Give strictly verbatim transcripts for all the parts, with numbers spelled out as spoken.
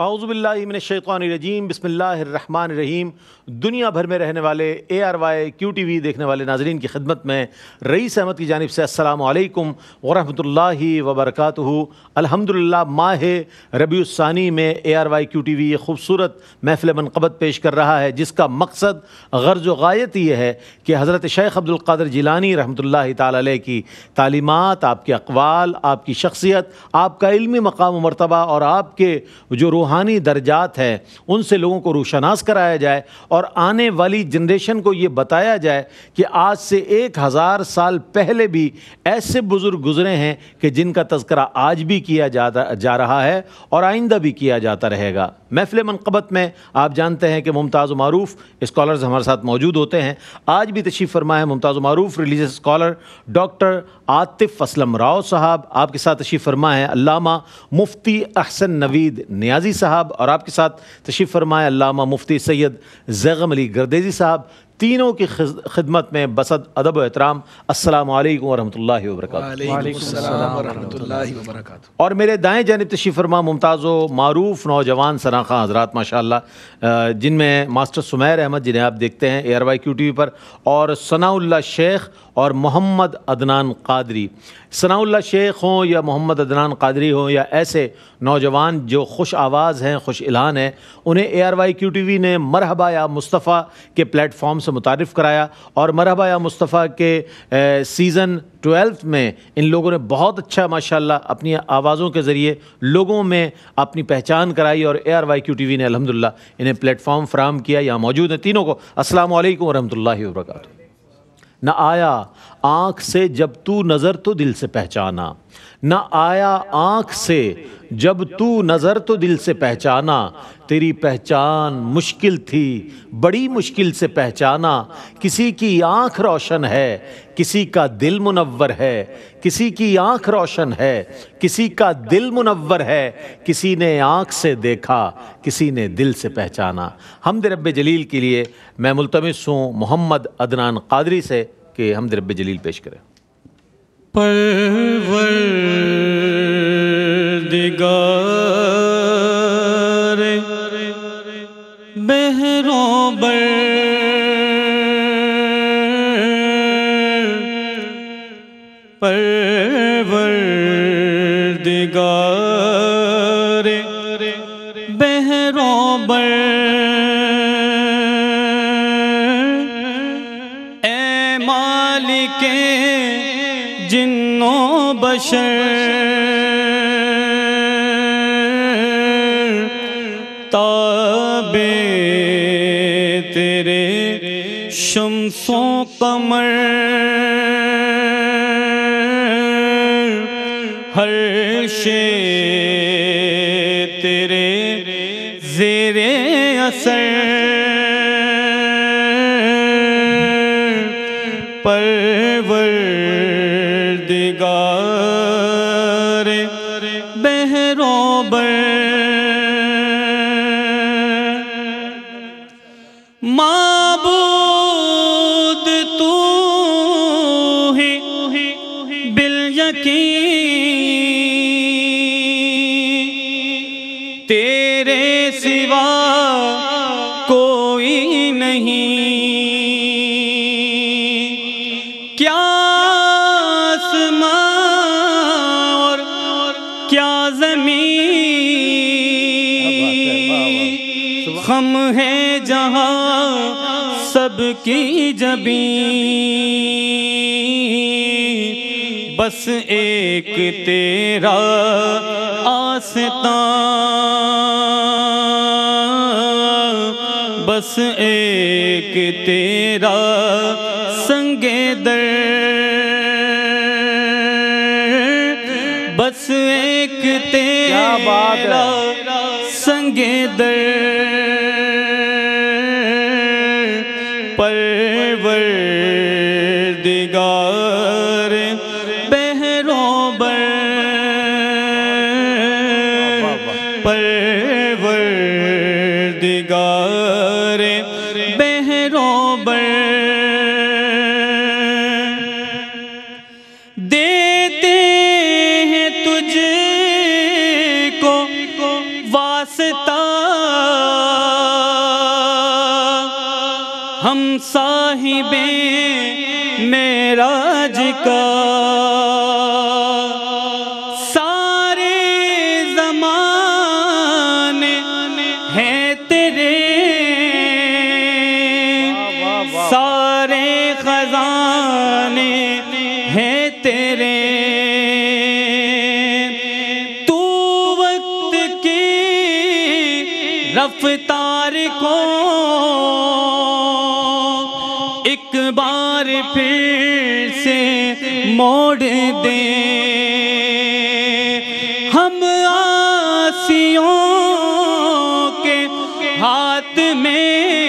औज़ुबिल्लाहि मिनश्शैतानिर्रजीम बिस्मिल्लाहिर्रहमानिर्रहीम। दुनिया भर में रहने वाले A R Y Q T V देखने वाले नाजरीन की खिदमत में रईस अहमद की जानिब से अस्सलामु अलैकुम वरहमतुल्लाहि वबरकातुहू। अल्हम्दुलिल्लाह माह रबीउल सानी में A R Y Q T V ये खूबसूरत महफिल मनक़बत पेश कर रहा है, जिसका मकसद गर्ज व गायत ये है कि हज़रत शेख अब्दुल क़ादिर जिलानी रहमतुल्लाहि तआला अलैह की तालीमात, आपके अक़वाल, आपकी शख्सियत, आपका इल्मी मक़ाम व मरतबा और आपके जो रूहानी दर्जात हैं उनसे लोगों को रोशनास कराया जाए और आने वाली जनरेशन को ये बताया जाए कि आज से एक हज़ार साल पहले भी ऐसे बुज़ुर्ग गुजरे हैं कि जिनका तज़करा आज भी किया जाता जा रहा है और आइंदा भी किया जाता रहेगा। महफिल मनक़बत में आप जानते हैं कि मुमताज़ व मारूफ़ स्कॉलर्स हमारे साथ मौजूद होते हैं। आज भी तशरीफ़ फरमा है मुमताज़ व मारूफ़ religious scholar doctor Atif Aslam Rao साहब, आपके साथ तशरीफ़ फरमा है अल्लामा मुफ्ती अहसन नवीद नियाज़ी साहब और आपके साथ तशरीफ़ फरमाए अल्लामा मुफ्ती सैयद ज़ैगम अली गर्देज़ी साहब। तीनों की खिदमत में बसद अदब व एहतराम अस्सलामु अलैकुम वरहमतुल्लाहि वबरकातुहू। वालेकुम वरहमतुल्लाहि वबरकातुहू। और मेरे दाएं जानिब तशरीफ़ फरमा मुमताज़ व मारूफ़ नौजवान सनाख़ा हज़रात माशाअल्लाह, जिनमें मास्टर सुमेर अहमद जिन्हें आप देखते हैं A R Y Q T V पर, और सना उल्लाह शेख और मोहम्मद अदनान क़ादरी। सना उल्लाह शेख हों या मोहम्मद अदनान क़ादरी हों या ऐसे नौजवान जो खुश आवाज़ हैं, खुश इल्हान हैं, उन्हें A R Y Q T V ने मरहबा या मुस्तफ़ा के प्लेटफॉर्म से मुतारिफ़ कराया और मरहबा या मुस्तफ़ा के सीज़न ट्वेल्थ में इन लोगों ने बहुत अच्छा माशाल्लाह अपनी आवाज़ों के ज़रिए लोगों में अपनी पहचान कराई और A R Y Q T V ने अल्हम्दुलिल्लाह इन्हें प्लेटफॉर्म फराहम किया। यहाँ मौजूद हैं तीनों को अस्सलामु अलैकुम वरहमतुल्लाहि वबरकातुहू। न आया आँख से जब तू नज़र तो दिल से पहचाना, न आया आँख से जब तू नज़र तो दिल से पहचाना, तेरी पहचान मुश्किल थी बड़ी मुश्किल से पहचाना। किसी की आँख रोशन है, किसी का दिल मुनव्वर है, किसी की आँख रोशन है, किसी का दिल मुनव्वर है, किसी ने आँख से देखा, किसी ने दिल से पहचाना। हमद रब्बे जलील के लिए मैं मुल्तमिस हूँ मोहम्मद अदनान क़ादरी से कि हमद रब्बे जलील पेश करें। परवरदिगार बहरों बर परवरदिगार बहरों बर ए मालिके जिन्नो बशर ताबे तेरे शम्सों कमर हर शे तेरे जेरे असर की जबी बस एक तेरा आस्ता, बस एक तेरा संगे दर, बस एक तेरा संगे दर परवरदिगार बहरों बर परवरदिगार बहरों बर देते हैं तुझको वास्ता साहिबे मेराज का सारे ज़माने हैं तेरे, सारे खजाने हैं तेरे, तू वक्त की रफ्तार को एक बार फिर से मोड़ दे। हम आसियों के हाथ में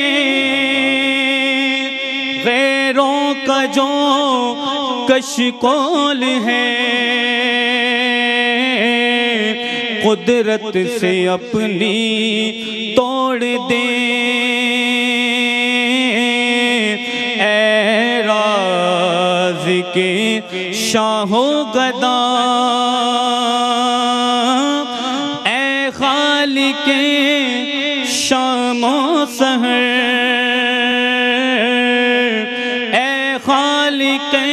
गैरों का जो कशकोल है, कुदरत से अपनी तोड़ दे। के शाहो गदा ए खालिके शामो सहर, ए खालिके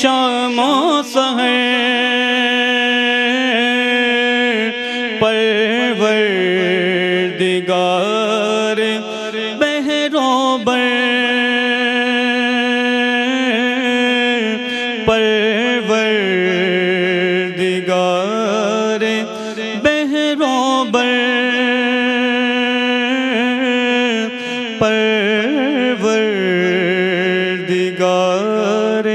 शामो सहर, परवरदिगार बहरों बर, परवरदिगार बहरों बर, परवरदिगार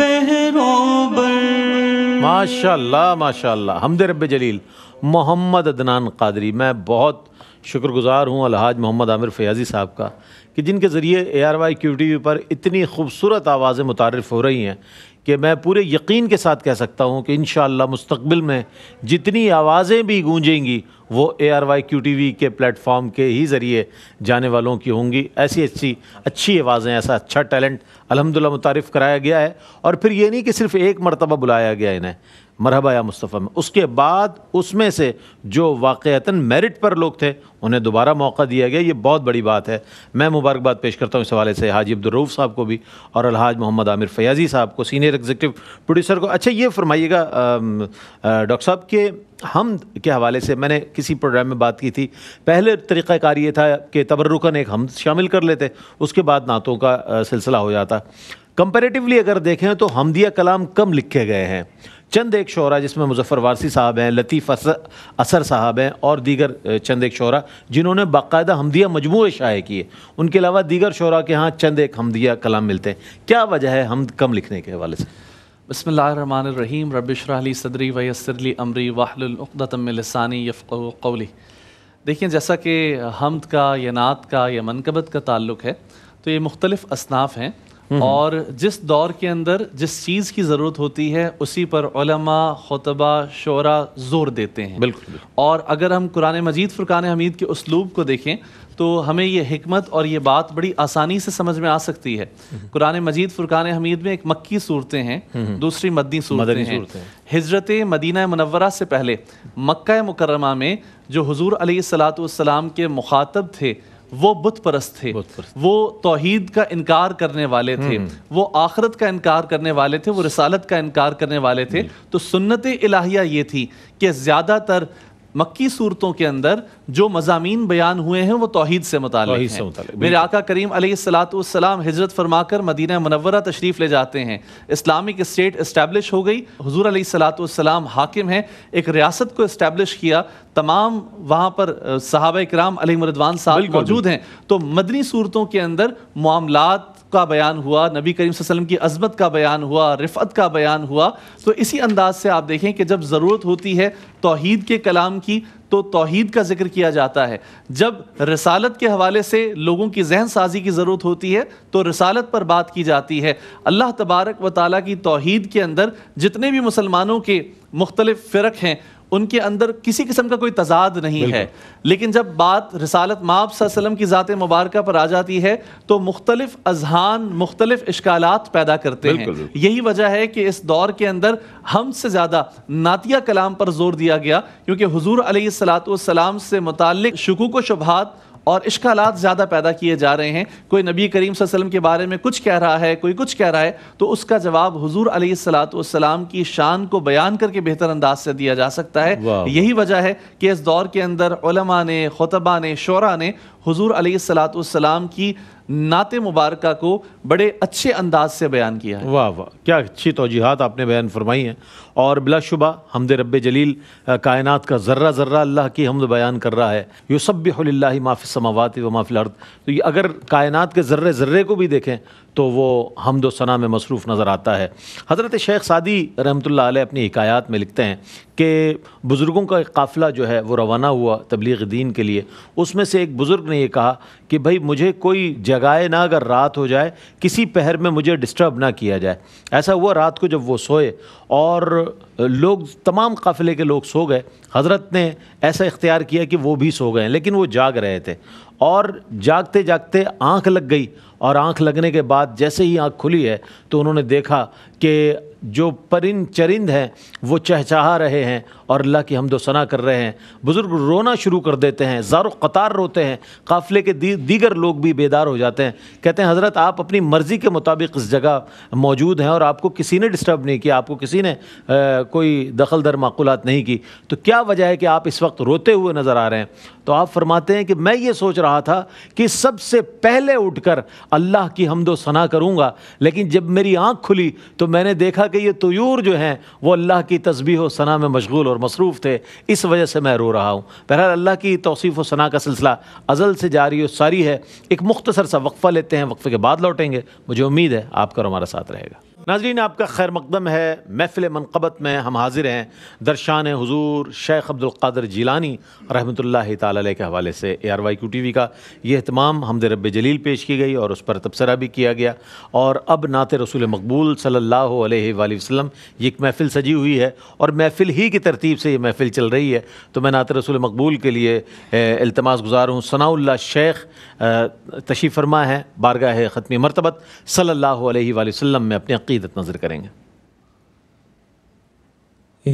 बहरों बर। माशाल्लाह माशाल्लाह, हमदे रब्बे जलील। मोहम्मद अदनान कादरी, मैं बहुत शुक्रगुज़ार हूँ अलहाज मोहम्मद आमिर फैयाज़ी साहब का कि जिनके ज़रिए A R Y Q T V पर इतनी खूबसूरत आवाज़ें मुतारिफ़ हो रही हैं कि मैं पूरे यकीन के साथ कह सकता हूँ कि इंशाअल्लाह मुस्तकबिल में जितनी आवाज़ें भी गूंजेंगी वो A R Y Q T V के प्लेटफॉर्म के ही ज़रिए जाने वालों की होंगी। ऐसी अच्छी अच्छी आवाज़ें, ऐसा अच्छा टैलेंट अल्हम्दुलिल्लाह मुतारिफ़ कराया गया है। और फिर ये नहीं कि सिर्फ़ एक मरतबा बुलाया गया इन्हें मरहबा या मुस्तफ़ा में, उसके बाद उसमें से जो वाक़अतन मेरिट पर लोग थे उन्हें दोबारा मौका दिया गया। ये बहुत बड़ी बात है। मैं मुबारकबाद पेश करता हूँ इस हवाले से हाजी अब्दुर रऊफ़ साहब को भी और अलहाज मोहम्मद आमिर फैयाज़ी साहब को, सीनियर एग्जीक्यूटिव प्रोड्यूसर को। अच्छा ये फरमाइएगा डॉक्टर साहब के हमद के हवाले से मैंने किसी प्रोग्राम में बात की थी। पहले तरीक़ाकार ये था कि तबर्रुकन एक हमद शामिल कर लेते, उसके बाद नातों का सिलसिला हो जाता। कंपेरेटिवली अगर देखें तो हमदिया कलाम कम लिखे गए हैं। चंद एक शोरा जिसमें मुजफ्फ़र वारसी साहब हैं, लतीफ़ असर साहब हैं और दीगर चंद एक शोरा जिन्होंने बाकायदा हमदिया मजमू शाये किए, उनके अलावा दीगर शोरा के यहाँ चंद एक हमदिया कलाम मिलते हैं। क्या वजह है हमद कम लिखने के हवाले से? बिस्मिल्लाहिर्रहमानिर्रहीम, रब्बिश्रह ली सदरी वयस्सिर ली अमरी वहलुल उक़्दतम मिन लिसानी यफ़क़हू क़ौली। देखिए जैसा कि हमद का या नात का या मनकबत का ताल्लुक़ है तो ये मुख्तलिफ़ असनाफ़ हैं और जिस दौर के अंदर जिस चीज़ की ज़रूरत होती है उसी पर उलमा, खुतबा, शोरा ज़ोर देते हैं। बिल्कुल। और अगर हम कुरान मजीद फ़ुरक़ान हमीद के उसलूब को देखें तो हमें ये हिकमत और ये बात बड़ी आसानी से समझ में आ सकती है। कुरान मजीद फ़ुरक़ान हमीद में एक मक्की सूरतें हैं, दूसरी मदनी सूरतें हैं। हिजरत मदीना मुनव्वरा से पहले मक्का मुकर्रमा में जो हुज़ूर अलैहिस्सलातु वस्सलाम के मुखातब थे वो बुत परस्त थे, वो तौहीद का इनकार करने वाले थे, वो आखरत का इनकार करने वाले थे, वो रिसालत का इनकार करने वाले थे। तो सुन्नत इलाहिया ये थी कि ज़्यादातर मक्की सूरतों के अंदर जो मज़ामीन बयान हुए हैं वो तौहीद से मुतालिक हैं। मेरे आका करीम अलैहिस्सलातु वस्सलाम हिजरत फरमाकर मदीना मुनव्वरा तशरीफ़ ले जाते हैं, इस्लामिक स्टेट इस्टेब्लिश हो गई, हुजूर अलैहिस्सलातु वस्सलाम हाकिम हैं, एक रियासत को इस्टेब्लिश किया, तमाम वहाँ पर सहाबा इकराम अलैहिमुर्रिदवान साहब मौजूद हैं। तो मदनी सूरतों के अंदर मामलात का बयान हुआ, नबी करीम सल्लल्लाहु अलैहि वसल्लम की अज़मत का बयान हुआ, रिफ़त का बयान हुआ। तो इसी अंदाज से आप देखें कि जब ज़रूरत होती है तौहीद के कलाम की तो तौहीद का जिक्र किया जाता है, जब रिसालत के हवाले से लोगों की जहन साजी की ज़रूरत होती है तो रिसालत पर बात की जाती है। अल्लाह तबारक व तआला की तौहीद के अंदर जितने भी मुसलमानों के मुख्तलिफ़ फ़िरक़ हैं उनके अंदर किसी किस्म का कोई तजाद नहीं है, लेकिन जब बात रिसालत माब सल्लम की ज़ात मुबारक पर आ जाती है तो मुख्तलिफ अजहान मुख्तलिफ इश्कालात पैदा करते हैं। यही वजह है कि इस दौर के अंदर हम से ज़्यादा नातिया कलाम पर जोर दिया गया, क्योंकि हुजूर अलैहिस्सलातु वस्सलाम से मुताल्लिक शुकूक व शुबहात और इश्कालात ज़्यादा पैदा किए जा रहे हैं। कोई नबी करीम सल्लल्लाहु अलैहि वसल्लम के बारे में कुछ कह रहा है, कोई कुछ कह रहा है, तो उसका जवाब हुजूर अलैहिस्सलातु वस्सलाम की शान को बयान करके बेहतर अंदाज से दिया जा सकता है। यही वजह है कि इस दौर के अंदर उलमा ने, खुतबा ने, शोरा ने हुजूर अलैहिस्सलातु वस्सलाम की नाते मुबारका को बड़े अच्छे अंदाज से बयान किया है। वाह वाह, क्या अच्छी तौजीहात आपने बयान फरमाई हैं। और बिलाशुबा हमद रब्बे जलील, कायनात का ज़र्रा ज़र्रा अल्लाह की हमद बयान कर रहा है। युसब्बिहु लिल्लाहि मा फिस समावाति व मा फिल अर्द, तो ये अगर कायनात के ज़र्रे ज़र्रे को भी देखें तो वो हमद व सना में मसरूफ़ नज़र आता है। हज़रत शेख सादी रहमतुल्लाह अलैह अपनी हिकायात में लिखते हैं कि बुज़ुर्गों का एक काफ़िला जो है वो रवाना हुआ तबलीग दीन के लिए। उसमें से एक बुज़ुर्ग ने यह कहा कि भाई मुझे कोई जगाए ना, अगर रात हो जाए किसी पहर में मुझे डिस्टर्ब ना किया जाए। ऐसा हुआ रात को जब वो सोए और लोग तमाम काफ़िले के लोग सो गए, हज़रत ने ऐसा इख्तियार किया कि वो भी सो गए, लेकिन वो जाग रहे थे। और जागते जागते आँख लग गई और आँख लगने के बाद जैसे ही आँख खुली है तो उन्होंने देखा कि जो परिंद चरिंद हैं वो चहचहा रहे हैं और अल्लाह की हमदो सना कर रहे हैं। बुज़ुर्ग रोना शुरू कर देते हैं, ज़ारो क़तार रोते हैं, काफ़िले के दी, दीगर लोग भी बेदार हो जाते हैं। कहते हैं हज़रत आप अपनी मर्ज़ी के मुताबिक इस जगह मौजूद हैं और आपको किसी ने डिस्टर्ब नहीं किया, आपको किसी ने आ, कोई दखल दर माकूलात नहीं की, तो क्या वजह है कि आप इस वक्त रोते हुए नज़र आ रहे हैं? तो आप फरमाते हैं कि मैं ये सोच रहा था कि सबसे पहले उठकर अल्लाह की हमदो सना करूँगा, लेकिन जब मेरी आँख खुली तो मैंने देखा कि ये तुयूर जो हैं वो अल्लाह की तस्बीह व सना में मशगूल और मसरूफ़ थे, इस वजह से मैं रो रहा हूँ। बहरहाल अल्लाह की तौसीफ़ व सना का सिलसिला अज़ल से जारी और सारी है। एक मुख्तसर सा वक्फ़ा लेते हैं, वक्फ़े के बाद लौटेंगे। मुझे उम्मीद है आपका और हमारा साथ रहेगा। नाज़रीन आपका खैर मकदम है। महफ़िल मनक़बत में हम हाजिर हैं दरशान हुज़ूर शेख अब्दुल क़ादिर जिलानी रहमतुल्लाह ताला अलैह के हवाले से। A R Y Q T V का ये अहतमाम हमद रब्बे जलील पेश की गई और उस पर तबसरा भी किया गया। और अब नात रसूल मकबूल सल्लल्लाहु अलैहि वसल्लम ये एक महफ़िल सजी हुई है और महफ़िल ही की तरतीब से ये महफ़िल चल रही है। तो मैं नात रसूल मकबूल के लिए इल्तमास गुज़ार हूँ। सना उल्लाह शेख तशरीफ़ फरमा है बारगाह ख़त्मी मरतबत सल्लल्लाहु अलैहि वसल्लम में अपने अक़ीदत नज़र करेंगे।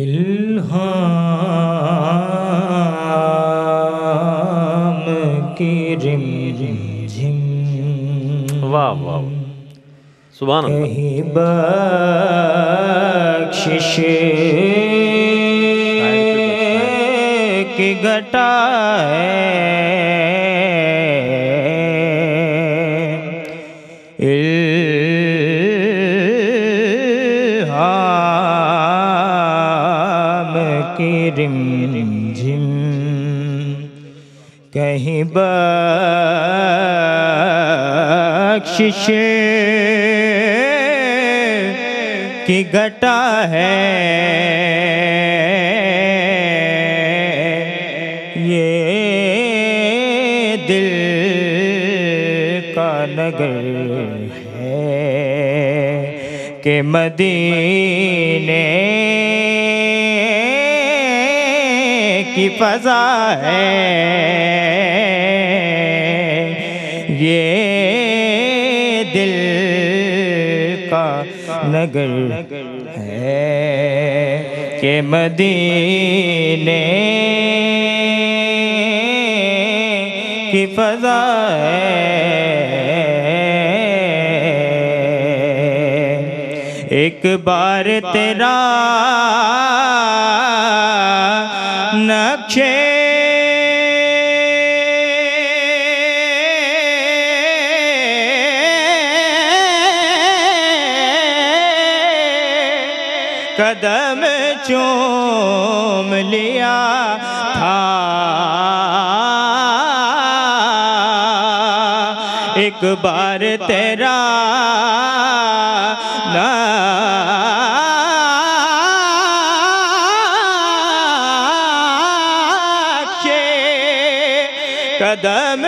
इल्हाम की रिम रिम झिम, वाह वाह, सुभान अल्लाह। बख्शिश की घटा है इल्हाम की रिम रिम झिम, कहीं बख्शिश की घटा है ये दिल का नगर है के मदीने की फ़ज़ा है ये दिल का नगर है के मदीने की फ़ज़ा है। एक बार तेरा नक्शे कदम चूम लिया था, एक बार तेरा नक्शे कदम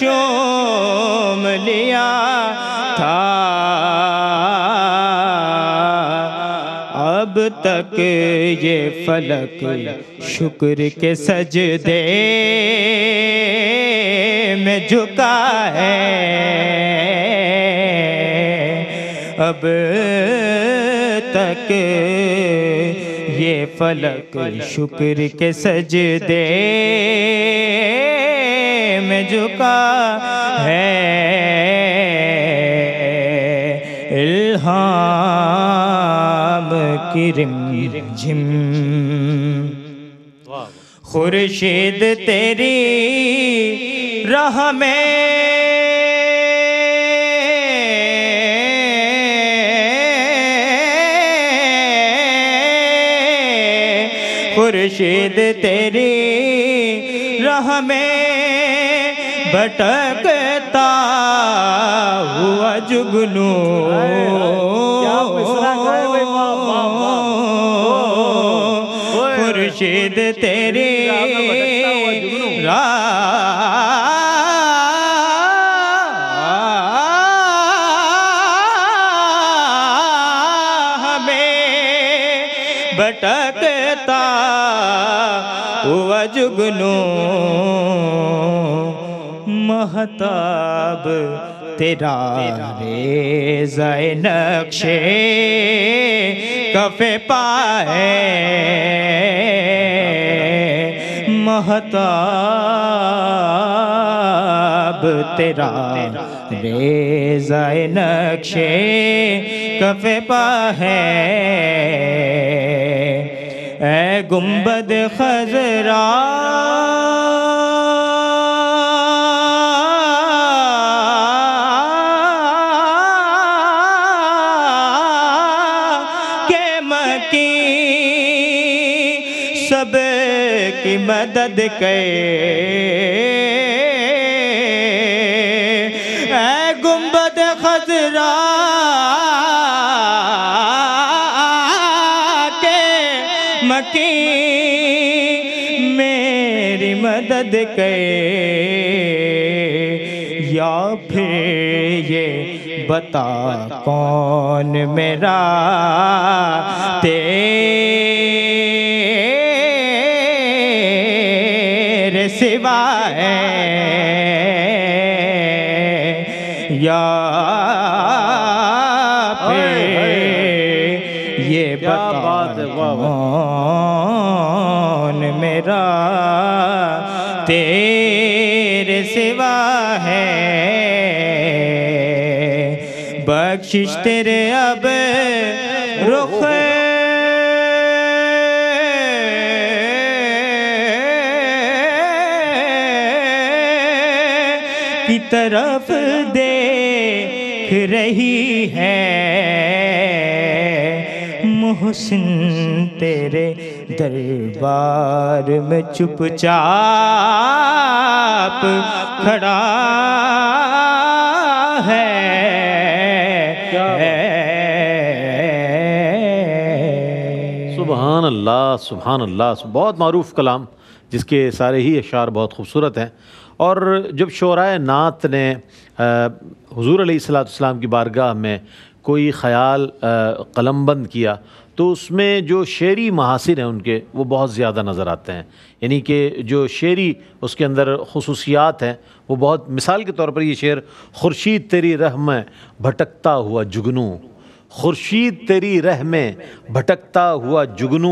चूम लिया था, तक ये फलक शुक्र के सजदे में झुका है, अब तक ये फलक शुक्र के सजदे में झुका है इल्हाम की रिमझिम, खुर्शीद तेरी राह में खुर्शीद तेरी राह में भटकता हुआ जुगनू खुर्शीद तेरी राह में भटकता हुआ जुगनू, महताब तेरा रे ज़ाए नक्शे कफ़े पाए, महताब तेरा रे ज़ाए नक्शे कफ़े पाए, ऐ गुंबद खजरा के मकी सब की मदद करे, ऐ गुंबद खजरा की मेरी मदद करे, या फिर ये बता कौन मेरा तेरे सिवा है, या फिर ये बता कौन मेरा तेरे सिवा है, बख्शिश तेरे अब रुख की तरफ देख रही है, मुहसिन तेरे दरबार में चुपचाप खड़ा है, सुबहान अल्लाह सुबहान अल्लाह। बहुत मारूफ कलाम जिसके सारे ही अशार बहुत खूबसूरत हैं। और जब शोराए नात ने हुजूर अलैहिस्सलातु वस्सलाम की बारगाह में कोई ख़याल कलमबंद किया तो उसमें जो शेरी महासिर हैं उनके वो बहुत ज़्यादा नज़र आते हैं, यानी कि जो शेरी उसके अंदर खसूसियात हैं वो बहुत। मिसाल के तौर पर ये शेर, खुर्शीद तेरी रह में भटकता हुआ जुगनू, खुर्शीद तेरी रह में भटकता हुआ जुगनू,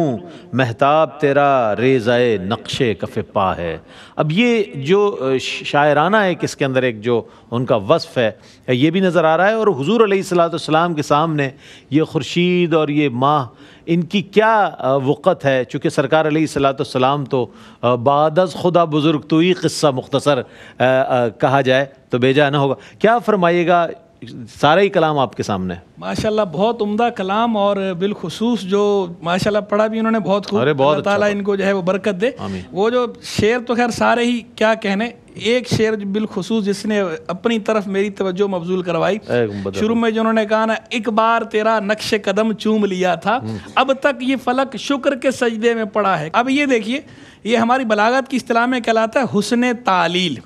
महताब तेरा रेज़ाए नक्शे कफ़े पा है। अब ये जो शायराना है कि इसके अंदर एक जो उनका वस्फ़ है ये भी नज़र आ रहा है, और हुज़ूर अलैहिस्सलाम के सामने ये खुर्शीद और ये माह इनकी क्या वक़्त है, चूँकि सरकार अलैहिस्सलाम तो बादस खुदा बुज़ुर्ग तो ही क़स्सा मुख्तसर कहा जाए तो बेजा ना होगा। क्या फरमाइएगा, सारा ही कलाम आपके सामने माशाल्लाह, बहुत उम्दा कलाम, और बिलखुसूस जो माशाल्लाह पढ़ा भी उन्होंने बहुत खूब, बहुत ताला अच्छा इनको जो है वो बरकत दे। वो जो शेर तो खैर सारे ही क्या कहने, एक शेर बिलखुसूस जिसने अपनी तरफ मेरी तवज्जो मबजूल करवाई, शुरू में जो उन्होंने कहा ना, एक बार तेरा नक्श कदम चूम लिया था, अब तक ये फलक शुक्र के सजदे में पड़ा है। अब ये देखिए, ये हमारी बलागत की इस्तिलाह में कहलाता है हुस्न तालील।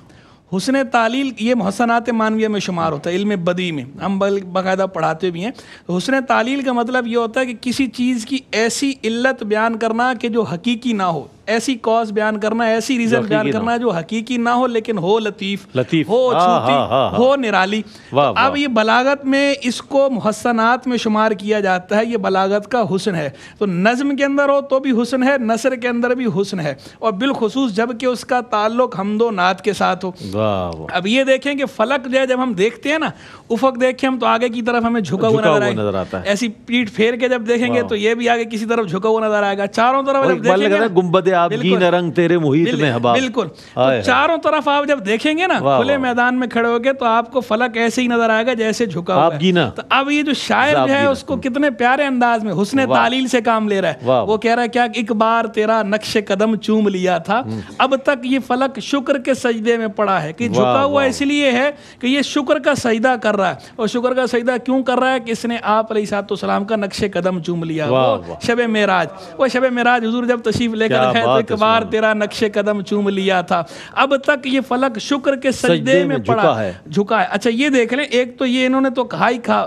हुस्न तालील ये महसनात मानवीय में शुमार होता है, इल्म बदी में हम बाकायदा पढ़ाते भी हैं। हुस्न तालील का मतलब ये होता है कि किसी चीज़ की ऐसी इल्लत बयान करना कि जो हकीकी ना हो। ऐसी कॉज बयान करना, ऐसी रीजन बयान करना जो हकीकी ना हो लेकिन हो लतीफ, लतीफ हो छूती, हो निराली। अब ये बलागत में इसको मुहसनात में शुमार किया जाता है, ये बलागत का हुस्न है। तो नज़म के अंदर हो तो भी हुस्न है, नसर के अंदर भी हुस्न है, और बिलखुसूस जबकि उसका ताल्लुक हमदो नात के साथ हो। अब ये देखें कि फलक जो जब हम देखते हैं ना, उफक देखें हम तो आगे की तरफ हमें झुका हुआ नजर आता है, ऐसी पीठ फेर के जब देखेंगे तो ये भी आगे किसी तरफ झुका हुआ नजर आएगा। चारों तरफ गुंबदे आबगी न रंग तेरे मुहित में हबा, बिल्कुल तो चारों तरफ आप जब देखेंगे ना खुले मैदान में खड़े होके तो आपको फलक ऐसे ही नजर आएगा जैसे झुका हुआ है। तो अब ये जो शायर है उसको कितने प्यारे अंदाज में हुस्ने तालील से काम ले रहा है। वो कह रहा है क्या, एक बार तेरा नक्श कदम चूम लिया था, अब तक ये फलक शुक्र के सजदे में पड़ा है। कि झुका हुआ इसलिए है कि ये शुक्र का सजदा कर रहा है, और शुक्र का सजदा क्यों कर रहा है कि इसने आप अलैहिस्सलाम का नक्श कदम चूम लिया। वो शबे मेराज, वो शबे मेराज हुजूर जब तशरीफ लेकर गए तो एक बार तेरा नक्श कदम चूम लिया था, अब तक ये फलक शुक्र के सजदे में पड़ा है, झुका है। अच्छा ये देख लें, एक तो ये इन्होंने तो कहा ही कहा,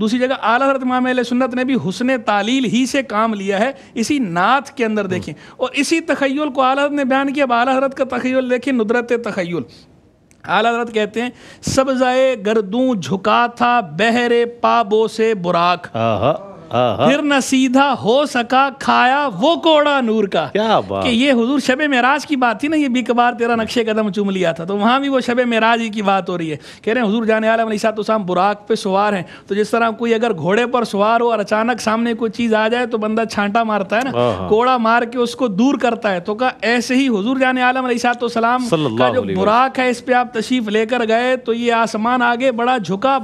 दूसरी जगह आला हज़रत इमाम अहले सुन्नत ने भी हुस्ने तालील ही से काम लिया है, इसी नात के अंदर देखें। और इसी तखय्युल को आला हज़रत ने बयान किया। अब आला हज़रत का तखय्युल देखें, नुदरत तखय्युल। आला हज़रत कहते हैं सब्ज़ाए गर्दूं झुका था बहरे पाबो से बुराक, फिर न सीधा हो सका खाया वो कोड़ा नूर का। क्या बात कि ये हुजूर शबे मेराज की बात थी ना, ये भी कबार तेरा नक्शे कदम चूम लिया था, तो वहाँ भी वो शबे मेराज ही की बात हो रही है। कह रहे हैं हुजूर जाने आलम अलैहिस्सलाम बुराक पे सवार हैं, तो जिस तरह कोई अगर घोड़े पर सवार हो और अचानक सामने कोई चीज़ आ जाए तो बंदा छांटा मारता है ना, कोड़ा मार के उसको दूर करता है। तो कहा ऐसे ही हुजूर जाने आलम अलैहिस्सलाम का जो बुराक है इस पर आप तशरीफ़ लेकर गए तो ये आसमान आगे बड़ा झुका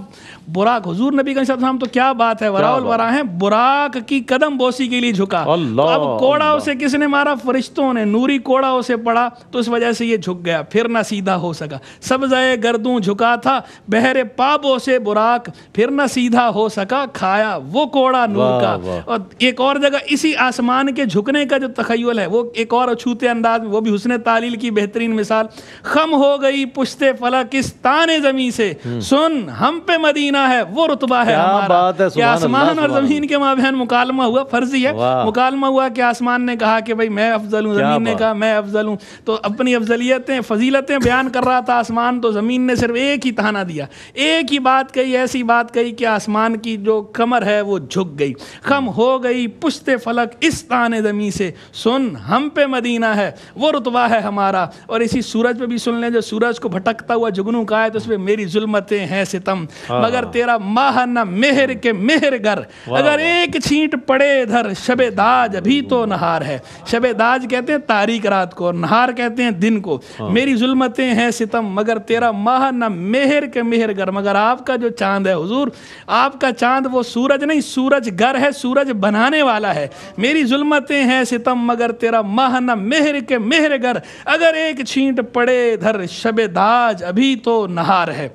बुराक। हुजूर नबी अलैहिस्सलाम तो क्या बात है, वराउल वरा हैं, बुराक की कदम बोसी के लिए झुका। तो अब कोड़ा उसे किसने मारा, फरिश्तों ने, नूरी कोड़ा उसे पड़ा तो इस वजह से ये झुक गया। फिर ना सीधा हो सका, सब्ज़ाए गर्दूं झुका था बहरे पाबों से बुराक, फिर ना सीधा हो सका खाया वो कोड़ा नूर का। और एक और जगह इसी आसमान के झुकने का जो तखय्युल है वो एक और अछूते अंदाज में, वो भी हुस्न तालील की बेहतरीन मिसाल। खम हो गई पुश्ते फलकिस्तान ज़मीं से, सुन हम पे मदीना है वो रुतबा है हमारा। आसमान और ज़मीन इनके माबेन मुकालमा हुआ, फर्जी है मुकालमा हुआ कि आसमान ने कहा कि भाई मैं अफजल हूँ, ज़मीन ने कहा मैं अफजल हूँ। तो अपनी अफजलियतें फजीलतें बयान कर रहा था आसमान, तो ज़मीन ने सिर्फ एक ही ताना दिया, एक ही बात कही, ऐसी बात कही कि आसमान की जो कमर है वो झुक गई। खम हो गई पुश्ते फलक इस ताने ज़मीं से, सुन हम पे मदीना है वो रुतबा है हमारा। और इसी सूरज पर भी सुन लें, जो सूरज को भटकता हुआ जुगनू का है तो उस पर मेरी जुल्मतें हैं सितम, मगर तेरा माह न मेहर के मेहर गर, अगर एक छींट पड़े इधर शबे दाज अभी तो नहार है। शबे दाज कहते हैं तारीख रात को और नहार कहते हैं दिन को। मेरी जुल्मतें हैं सितम मगर तेरा माह न मेहर के मेहर गर, मगर आपका जो चांद है हुजूर, आपका चांद वो सूरज नहीं सूरज गर है, सूरज बनाने वाला है। मेरी जुल्मतें हैं सितम मगर तेरा माह न मेहर के मेहर गर, अगर एक छींट पड़े इधर शबे दाज अभी तो नहार है।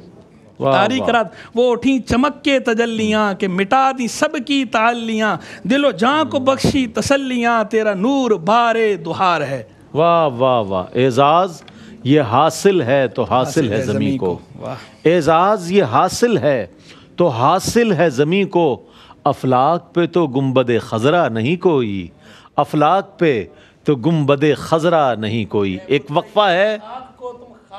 तारीख रात वो उठी चमक के तजल्लियाँ के मिटा दी सबकी तालियाँ, दिलो जाँ को बख्शी तसल्लियाँ, तेरा नूर बारे दुहार है। वाह वाह वाह। एजाज ये हासिल है तो हासिल है ज़मीं को, एजाज ये हासिल है तो हासिल है ज़मीं को, अफलाक पे तो गुम्बद खजरा नहीं कोई, अफलाक पे तो गुम्बद खजरा नहीं कोई। एक वक्फा है,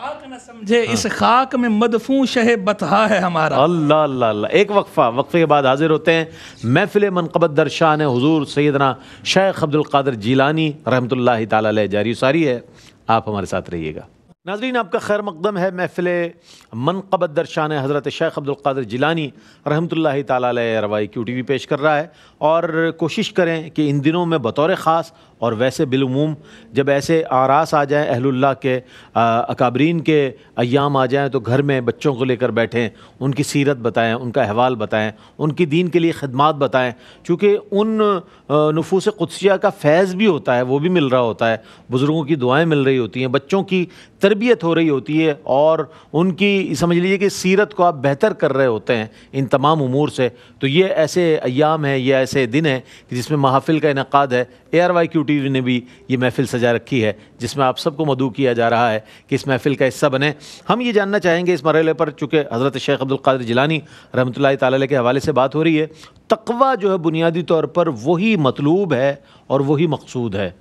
खाक न समझे हाँ। इस खाक में मदफू शह बतहा है हमारा। अल्लाह अल्लाह अल्लाह। एक वक्फा, वक्फे के बाद हाजिर होते हैं महफिल ए मनक़बत दर शान ए हुज़ूर सैयदना शेख अब्दुल क़ादिर जिलानी रहमतुल्लाहि ताला अलैह जारी सारी है। आप हमारे साथ रहिएगा। नाज़रीन आपका खैर मक़दम है महफिल ए मनक़बत दर शान ए हज़रत शेख अब्दुल क़ादिर जिलानी रहमतुल्लाहि ताला अलैह रवाई क्यू टी वी पेश कर रहा है। और कोशिश करें कि इन दिनों में बतौर ख़ास और वैसे बिलुमूम जब ऐसे आरास आ जाएँ, अहलुल्लाह के अकाबरीन के अयाम आ जाएँ तो घर में बच्चों को लेकर बैठें, उनकी सीरत बताएँ, उनका अहवाल बताएँ, उनकी दीन के लिए खिदमात बताएँ। चूँकि उन नफूस क़ुदसिया का फैज़ भी होता है, वो भी मिल रहा होता है, बुज़ुर्गों की दुआएँ मिल रही होती हैं, बच्चों की तरबियत हो रही होती है और उनकी समझ लीजिए कि सीरत को आप बेहतर कर रहे होते हैं इन तमाम उमूर से। तो ये ऐसे अयाम हैं, ये ऐसे दिन हैं कि जिसमें महाफिल का इनक़ाद है। A R Y Q T V ने भी ये महफिल सजा रखी है जिसमें आप सबको मदऊ किया जा रहा है कि इस महफिल का हिस्सा बने। हम ये जानना चाहेंगे इस मरहले पर, चूँकि हज़रत शेख अब्दुल क़ादिर जिलानी रहमतुल्लाहि ताला अलैह के हवाले से बात हो रही है, तकवा जो है बुनियादी तौर पर वही मतलूब है और वही मकसूद है।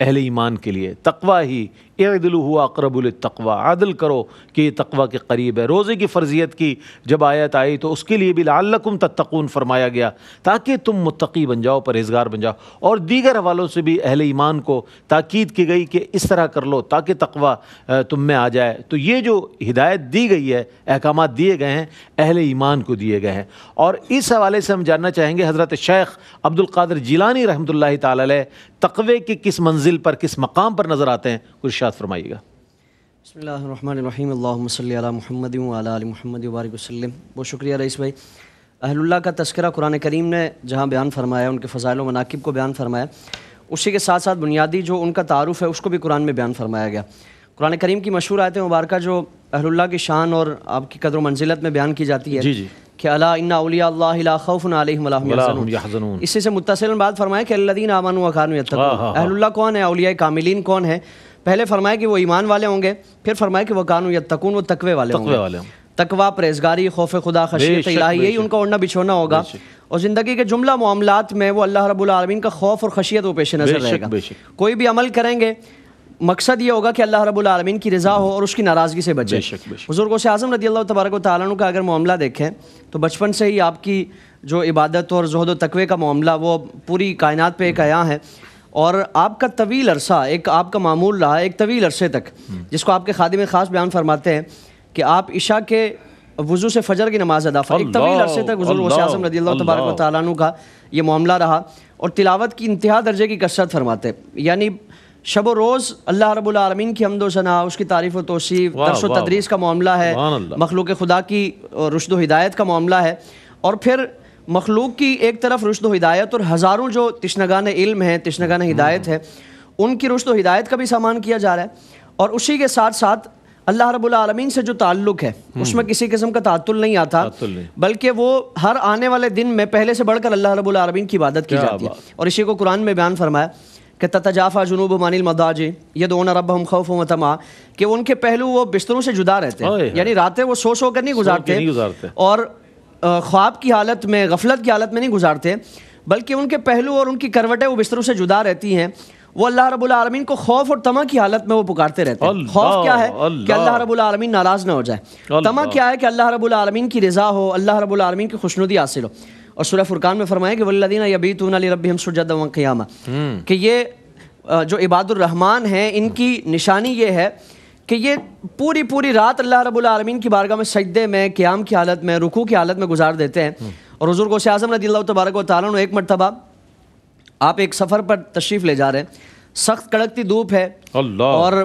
अहल ईमान के लिए तकवा ही अदल हुआ अकरबुल तकवा, आदल करो कि ये तकवा के करीब है। रोज़े की फ़र्जियत की जब आयत आई तो उसके लिए भी लअल्लकुम तत्तकून फरमाया गया ताकि तुम मुत्तकी बन जाओ, परहेज़गार बन जाओ। और दीगर हवालों से भी अहल ईमान को ताकीद की गई कि इस तरह कर लो ताकि तकवा तुम में आ जाए। तो ये जो हिदायत दी गई है, अहकाम दिए गए हैं, अहल ईमान को दिए गए हैं। और इस हवाले से हम जानना चाहेंगे हज़रत शेख अब्दुल क़ादिर जिलानी रहमतुल्लाह तआला अलैह तकवे की किस मंजिल पर, किस मकाम पर नज़र आते हैं, कुछ इरशाद फरमाइएगा। बिस्मिल्लाहिर्रहमानिर्रहीम, अल्लाहुम्मा सल्लि अला मुहम्मद व अला आलि मुहम्मद व बारिक वसल्लम। बहुत शुक्रिया रईस भाई। अहलुल्लाह का तस्करा कुरान करीम ने जहाँ बयान फरमाया, उनके फ़ज़ाइल व मनाकिब को बयान फरमाया, उसी के साथ साथ बुनियादी जो उनका तारुफ़ है उसको भी कुरान में बयान फरमाया गया। कुरान करीम की मशहूर आयत मुबारक जो अहलुल्लाह की शान और आपकी कदर व मंजिलत में बयान की जाती है जी जी कि अला इन्ना औलिया अल्लाह ला खौफुन अलैहिम वला हुम यहज़नून। इसी से मुत्तसिलन बात फरमाया कि अल्लज़ीना आमनू व कानू यत्तक़ून। अहलुल्लाह कौन है? औलिया कामिलीन कौन है? पहले फरमाया कि वो ईमान वाले होंगे, फिर फरमाया कि वो कानू यत्तक़ून, वो तकवे वाले होंगे। तकवा, परहेज़गारी, खौफ खुदा, खशियत इलाही, यही उनका उड़ना बिछोना होगा। और ज़िंदगी के जुमला मामलात में वो अल्लाह रब्बुल आलमीन का खौफ और खशियत वो पेश नज़र रहेगा। कोई भी अमल करेंगे मकसद ये होगा कि अल्लाह रब्बुल आलमीन की रज़ा हो और उसकी नाराज़गी से बचे। हुज़ूर गौसे आज़म रज़ियल्लाहु तबारक व तआला अन्हु का अगर मामला देखें तो बचपन से ही आपकी जो इबादत और ज़ुहद व तकवे का मामला वो पूरी कायनात पे एक आया है। और आपका तवील अरसा एक आपका मामूल रहा एक तवील अरसे तक, जिसको आपके खादिम ख़ास बयान फरमाते हैं कि आप इशा के वज़ू से फ़जर की नमाज़ अदा फरमाएं। एक तवील अरसे तक हुज़ूर गौसे आज़म रज़ियल्लाहु तबारक व तआला अन्हु का ये मामला रहा। और तिलावत की इंतहा दर्जे की कसरत फरमाते, यानी शब व रोज़ अल्लाह रब्बुल आलमीन की हम्दो सना, उसकी तारीफ़ व तौसीफ़, दर्स व तदरीस का मामला है, मखलूक खुदा की रुश्द व हिदायत का मामला है। और फिर मखलूक की एक तरफ रुश्द व हिदायत और हज़ारों जो तिश्नगान इल्म है, तिश्नगान हिदायत है, उनकी रुश्द व हिदायत का भी सामान किया जा रहा है। और उसी के साथ साथ अल्लाह रब्बुल आलमीन से जो ताल्लुक़ है उसमें किसी किस्म का तातुल नहीं आता, बल्कि वो हर आने वाले दिन में पहले से बढ़कर अल्लाह रब्बुल आलमीन की इबादत की जाती है। और इसी को कुरान में बयान फरमाया कि ततजाफ़ा जुनूबुहुम अनिल मदाजी यदऊना रब्बहुम खौफन व तमा, कि उनके पहलू वो बिस्तरों से जुदा रहते हैं, यानी रातें वो सो सो कर नहीं गुजारते और ख्वाब की हालत में, गफलत की हालत में नहीं गुजारते, बल्कि उनके पहलू और उनकी करवटें वो बिस्तरों से जुदा रहती हैं। वो अल्लाह रब्बुल आलमीन को खौफ और तमा की हालत में वो पुकारते रहते हैं। खौफ क्या है? कि अल्लाह रब्बुल आलमीन नाराज़ ना हो जाए। तमा क्या है? कि अल्लाह रब्बुल आलमीन की रज़ा हो, अल्लाह रब्बुल आलमीन की खुशनुदी हासिल हो। और सूरह फुरकान में फरमाया कि वल्लज़ीना यबीतूना लिरब्बिहिम सुजदन व क़ियामा, कि ये जो इबादुर रहमान हैं इनकी निशानी ये है कि ये पूरी पूरी रात अल्लाह रब्बुल आलमीन की बारगाह में सजदे में, क़ियाम की हालत में, रुकू की हालत में गुजार देते हैं। और हुज़ूर गौसे आज़म रज़ियल्लाहु तबारक व तआला ने एक मरतबा आप एक सफ़र पर तशरीफ़ ले जा रहे हैं, सख्त कड़कती धूप है और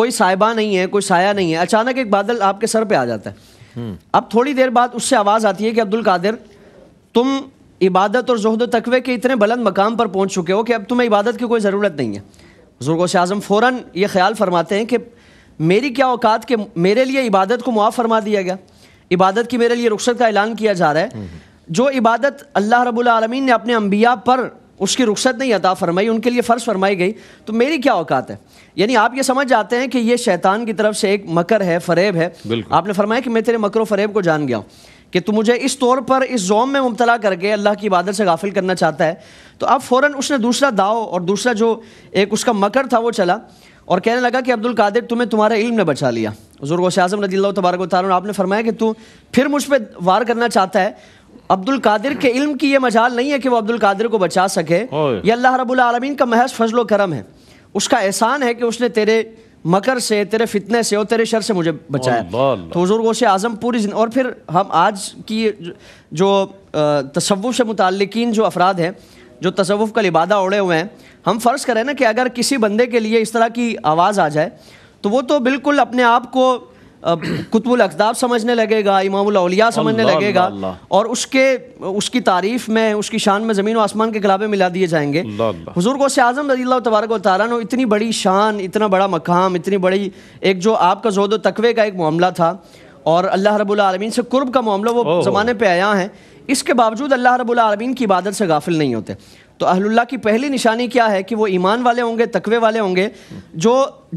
कोई साहिबा नहीं है, कोई साया नहीं है, अचानक एक बादल आपके सर पर आ जाता है। अब थोड़ी देर बाद उससे आवाज़ आती है कि अब्दुल कादिर, तुम इबादत और ज़ुहद व तकवे के इतने बुलंद मकाम पर पहुँच चुके हो कि अब तुम्हें इबादत की कोई ज़रूरत नहीं है। हुज़ूर गौसे आज़म फ़ौरन ये ख्याल फरमाते हैं कि मेरी क्या औकात कि मेरे लिए इबादत को मुआफ़ फरमा दिया गया, इबादत की मेरे लिए रुख्सत का ऐलान किया जा रहा है। जो इबादत अल्लाह रब्बुल आलमीन ने अपने अम्बिया पर उसकी रुख्सत नहीं अता फरमाई, उनके लिए फ़र्ज़ फरमाई गई, तो मेरी क्या औकात है? यानी आप ये समझ जाते हैं कि ये शैतान की तरफ से एक मकर है, फरेब है। आपने फरमाया कि मैं तेरे मकर व फरेब को जान गया हूँ कि तू मुझे इस तौर पर इस ज़ोम में मुब्तला करके अल्लाह की इबादत से गाफिल करना चाहता है। तो अब फ़ौरन उसने दूसरा दाव और दूसरा जो एक उसका मकर था वो चला और कहने लगा कि अब्दुल कादिर, तुम्हें तुम्हारा इल्म ने बचा लिया। हुज़ूर गौसे आज़म रज़ियल्लाहु तबारक व तआला आपने फरमाया कि तू फिर मुझ पर वार करना चाहता है। अब्दुल कादिर के इल्म की ये मजाल नहीं है कि वो अब्दुल कादिर को बचा सके। ये अल्लाह रब्बुल आलमीन का महज फजल व करम है, उसका एहसान है कि उसने तेरे मकर से, तेरे फितने से और तेरे शर से मुझे बचाया। तो हुज़ूर गौसे आज़म पूरी जिन... और फिर हम आज की जो तसव्वुफ़ से मुताल्लिकीन जो अफराद हैं, जो तसव्वुफ़ का लिबादा ओढ़े हुए हैं, हम फ़र्ज़ करें ना कि अगर किसी बंदे के लिए इस तरह की आवाज़ आ जाए तो वो तो बिल्कुल अपने आप को कुतुबुल अक़ताब समझने लगेगा, इमामुल औलिया समझने लगेगा और उसके उसकी तारीफ़ में, उसकी शान में ज़मीन व आसमान के कलाबे मिला दिए जाएंगे। हुज़ूर गौसे आज़म रज़ियल्लाहु तबारक व तआला ने इतनी बड़ी शान, इतना बड़ा मकाम, इतनी बड़ी एक जो आपका ज़ुहद व तक़वे का एक मामला था और अल्लाह रब्बुल आलमीन से कुर्ब का मामला वो ज़माने पर आया है, इसके बावजूद अल्लाह रब्बुल आलमीन की इबादत से गाफिल नहीं होते। तो अहलुल्लाह की पहली निशानी क्या है? कि वो ईमान वाले होंगे, तकवे वाले होंगे, जो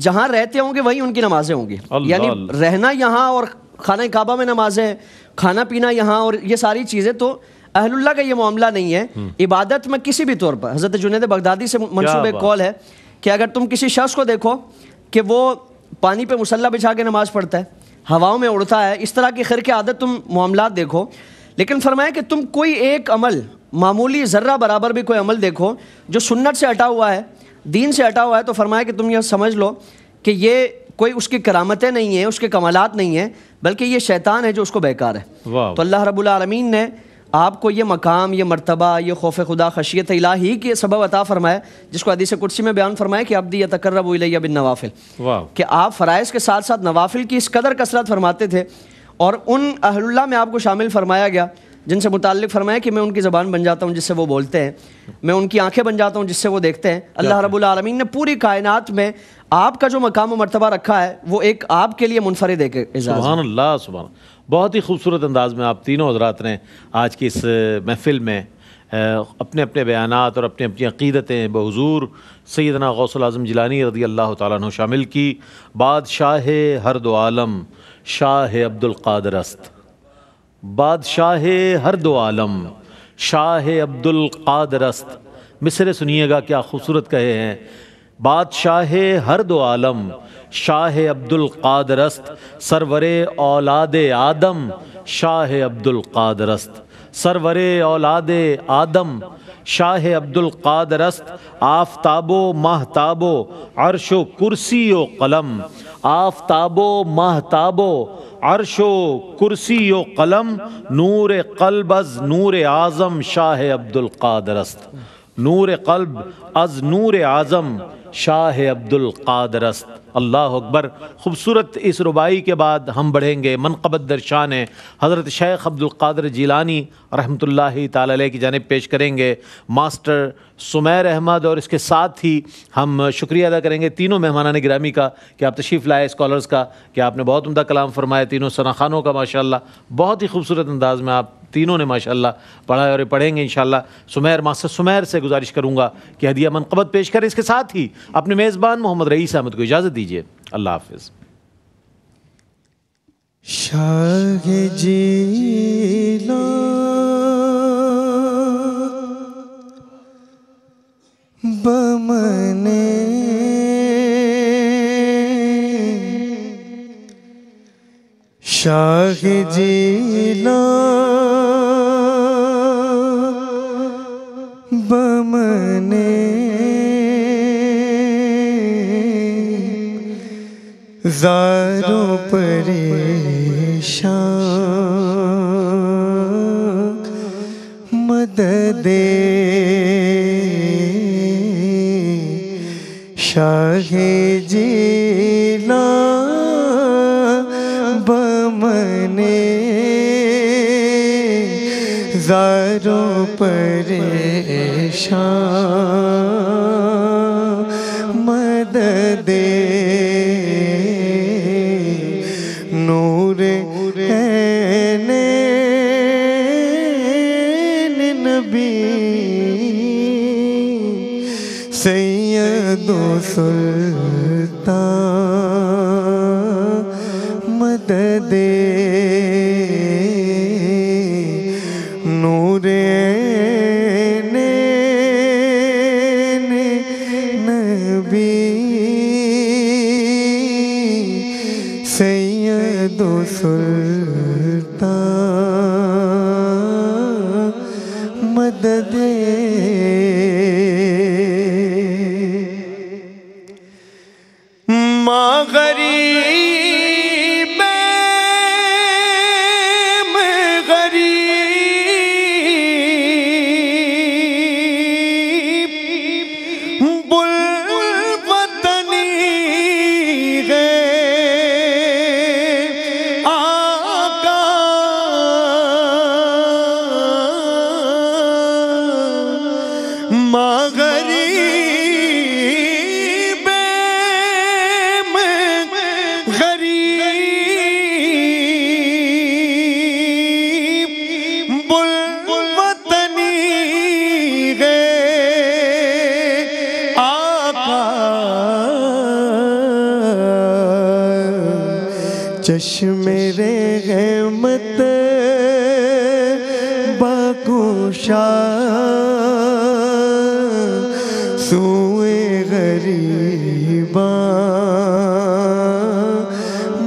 जहाँ रहते होंगे वहीं उनकी नमाजें होंगी। यानी रहना यहाँ और खाना काबा में नमाजें, खाना पीना यहाँ और ये सारी चीज़ें, तो अहलुल्लाह का ये मामला नहीं है इबादत में किसी भी तौर पर। हज़रत जुनैद बगदादी से मंसूब एक कौल है कि अगर तुम किसी शख्स को देखो कि वो पानी पे मुसल्ला बिछा के नमाज़ पढ़ता है, हवाओं में उड़ता है, इस तरह की खैर की आदत तुम मामलात देखो, लेकिन फरमाया कि तुम कोई एक अमल, मामूली ज़र्रा बराबर भी कोई अमल देखो जो सुन्नत से हटा हुआ है, दीन से हटा हुआ है, तो फरमाया कि तुम यह समझ लो कि ये कोई उसकी करामतें नहीं है, उसके कमालात नहीं है, बल्कि ये शैतान है जो उसको बेकार है। तो अल्लाह रब्बुल आलमीन ने आपको ये मकाम, ये मरतबा, ये खौफ खुदा, खशियत इलाही के सबब अता फ़रमाया, जिसको हदीस कुर्सी में बयान फरमाया कि अब्दी यतकर्रबु इलैया बिन नवाफिल, कि आप फ़राइज़ के साथ साथ नवाफिल की इस कदर कसरत फरमाते थे और उन अहलुल्लाह में आपको शामिल फरमाया गया जिनसे मुताल्लिक़ फरमाया कि मैं उनकी ज़बान बन जाता हूँ जिससे वो बोलते हैं, मैं उनकी आँखें बन जाता हूँ जिससे वो देखते हैं। अल्लाह रब्बुल आलमीन ने पूरी कायनात में आपका जो मकाम व मरतबा रखा है वो एक आपके लिए मुनफरिद है। सुभान अल्लाह, सुभान। बहुत ही खूबसूरत अंदाज़ में आप तीनों हज़रात ने आज की इस महफिल में अपने अपने बयानात और अपनी अपनी अक़ीदतें बहुज़ूर सैयदना गौसुल आज़म जिलानी रज़ी अल्लाह तआला अन्हु शामिल की। बादशाह हर दो आलम शाह अब्दुल क़ादिर अस्त, बादशाह हर दो आलम शाह अब्दुल क़ादिर अस्त। मिसरे सुनिएगा क्या खूबसूरत कहे हैं, बादशाह हर दो आलम शाह अब्दुल क़ादिर अस्त, सरवरे औलाद आदम शाह अब्दुल क़ादिर अस्त, सरवरे औलाद आदम शाह अब्दुल क़ादिर अस्त। आफ़ताबो महताबो अर्शो कुर्सीयो क़लम, आफ़ताबो महताबो अर्शो कुर्सीयो क़लम, नूर क़ल्ब अज़ नूर आज़म शाह अब्दुल क़ादिर अस्त, नूर क़ल्ब अज़ नूर आज़म शाह अब्दुल क़ादिर अस्त। अल्लाह अकबर। ख़ूबसूरत इस रुबाई के बाद हम बढ़ेंगे मनक़बत दर शान ए हज़रत शेख अब्दुल क़ादिर जिलानी रहमतुल्लाहि ताला अलैह की जानिब पेश करेंगे मास्टर सुमैर अहमद, और इसके साथ ही हम शुक्रिया अदा करेंगे तीनों मेहमानान गिरामी का कि आप तशरीफ़ लाए, स्कॉलर्स का कि आपने बहुत उम्दा कलाम फरमाया, तीनों सनाखानों का माशाल्लाह बहुत ही खूबसूरत अंदाज़ में आप तीनों ने माशाल्लाह पढ़ा और पढ़ेंगे इंशाल्लाह। सुमैर, मास्टर सुमैर से गुजारिश करूँगा कि हदिया मनक़बत पेश करें, इसके साथ ही अपने मेज़बान मोहम्मद रईस अहमद को इजाज़त दीजिए। अल्लाह हाफिज़। शाह जिलानी बमने शाह जिलानी बमने ज़ारों परेशान मददे शाह जिलानी बमने ज़ारों परेशान मददे सुल्तान मददे नूरे नबी सैयदो सुल्तान मददे चश्मे-ए रहमत बाकुशा सूए गरीबा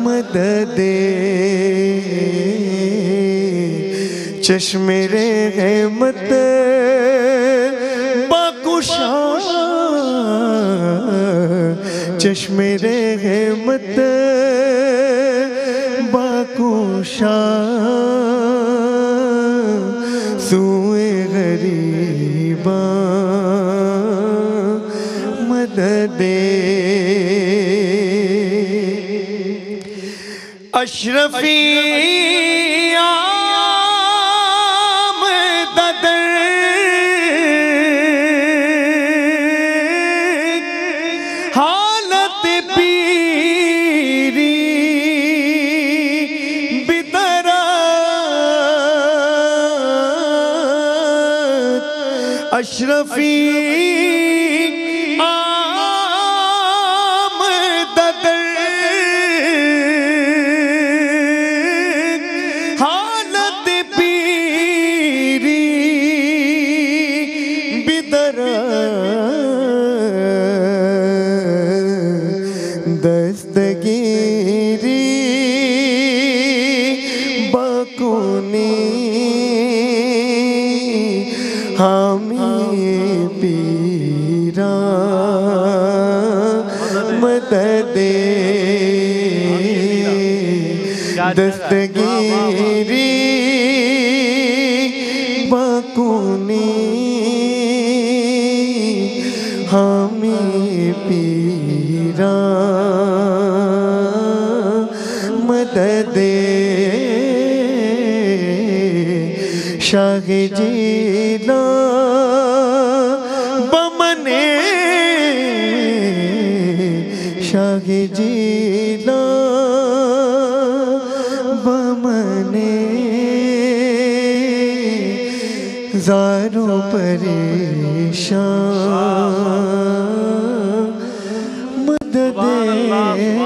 मदद चश्मे रहमत बाकुशा चश्मे रहमत बाकुशा सूए गरीबा मददे अशरफी अशरफी आमदद हालत पीरी बिदर दस्तगीरी बकुनी हम पीरा मददे दस्तगीरी बकुनी हमें पीरा मददे शाह जीना बमने शाह जीना बमने जारो परेशान मदद